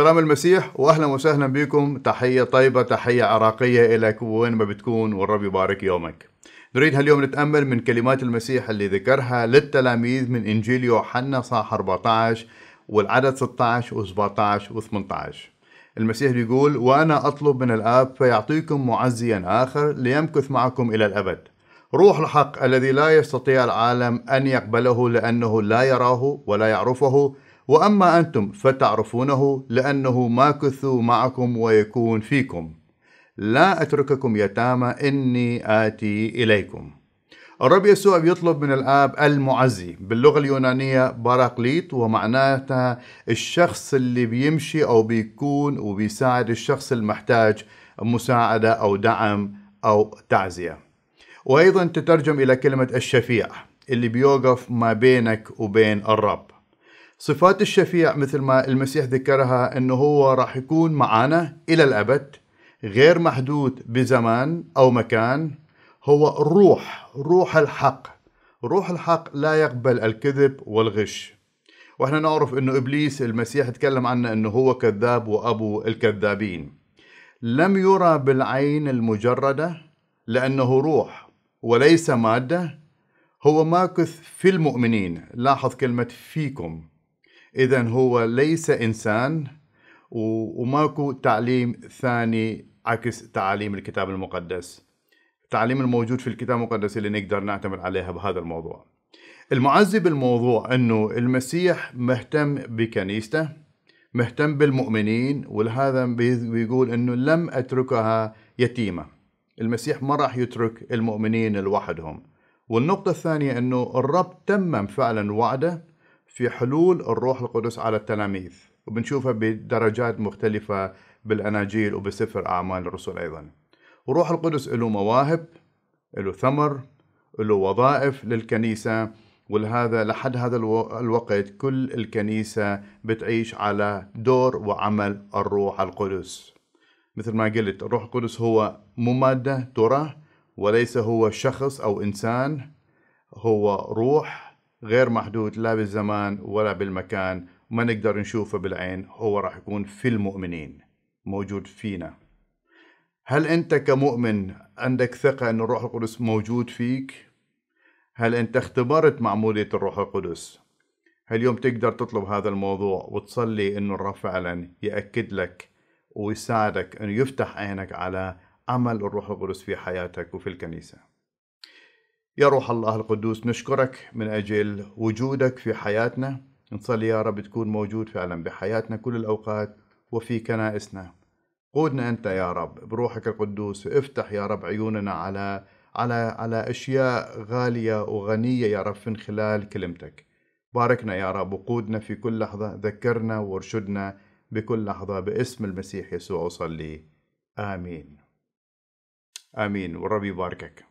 سلام المسيح واهلا وسهلا بكم. تحية طيبة، تحية عراقية إلك وين ما بتكون، والرب يبارك يومك. نريد هاليوم نتأمل من كلمات المسيح اللي ذكرها للتلاميذ من إنجيل يوحنا صح 14 والعدد 16 و17 و18. المسيح يقول: وأنا أطلب من الآب فيعطيكم معزيا آخر ليمكث معكم إلى الأبد، روح الحق الذي لا يستطيع العالم أن يقبله لأنه لا يراه ولا يعرفه، وأما أنتم فتعرفونه لأنه ماكث معكم ويكون فيكم. لا أترككم يتامى، إني آتي إليكم. الرب يسوع بيطلب من الآب المعزي، باللغة اليونانية باراقليط، ومعناتها الشخص اللي بيمشي أو بيكون وبيساعد الشخص المحتاج مساعدة أو دعم أو تعزية. وأيضا تترجم إلى كلمة الشفيع، اللي بيوقف ما بينك وبين الرب. صفات الشفيع مثل ما المسيح ذكرها أنه هو راح يكون معنا إلى الأبد، غير محدود بزمان أو مكان. هو روح الحق. روح الحق لا يقبل الكذب والغش. وإحنا نعرف أنه إبليس المسيح تكلم عنه أنه هو كذاب وأبو الكذابين. لم يرى بالعين المجردة لأنه روح وليس مادة، هو ماكث في المؤمنين. لاحظ كلمة فيكم، إذن هو ليس إنسان، وماكو تعليم ثاني عكس تعاليم الكتاب المقدس، التعليم الموجود في الكتاب المقدس اللي نقدر نعتمد عليها بهذا الموضوع. المعزي بالموضوع أنه المسيح مهتم بكنيسته، مهتم بالمؤمنين، ولهذا بيقول أنه لم أتركها يتيمة. المسيح ما راح يترك المؤمنين لوحدهم. والنقطة الثانية أنه الرب تمم فعلا وعده في حلول الروح القدس على التلاميذ، وبنشوفها بدرجات مختلفة بالأناجيل وبسفر أعمال الرسل أيضا. وروح القدس له مواهب، له ثمر، له وظائف للكنيسة، ولهذا لحد هذا الوقت كل الكنيسة بتعيش على دور وعمل الروح القدس. مثل ما قلت، الروح القدس هو ممادة ترى وليس هو شخص أو إنسان، هو روح غير محدود لا بالزمان ولا بالمكان، ما نقدر نشوفه بالعين. هو راح يكون في المؤمنين، موجود فينا. هل أنت كمؤمن عندك ثقة أن الروح القدس موجود فيك؟ هل أنت اختبرت معمودية الروح القدس؟ هاليوم تقدر تطلب هذا الموضوع وتصلي أنه الرب فعلا يأكد لك ويساعدك أنه يفتح عينك على عمل الروح القدس في حياتك وفي الكنيسة. يا روح الله القدوس، نشكرك من أجل وجودك في حياتنا. نصلي يا رب تكون موجود فعلا بحياتنا كل الأوقات وفي كنائسنا. قودنا أنت يا رب بروحك القدوس، افتح يا رب عيوننا على أشياء غالية وغنية يا رب من خلال كلمتك. باركنا يا رب وقودنا في كل لحظة، ذكرنا وارشدنا بكل لحظة، باسم المسيح يسوع أصلي، آمين آمين. والرب يباركك.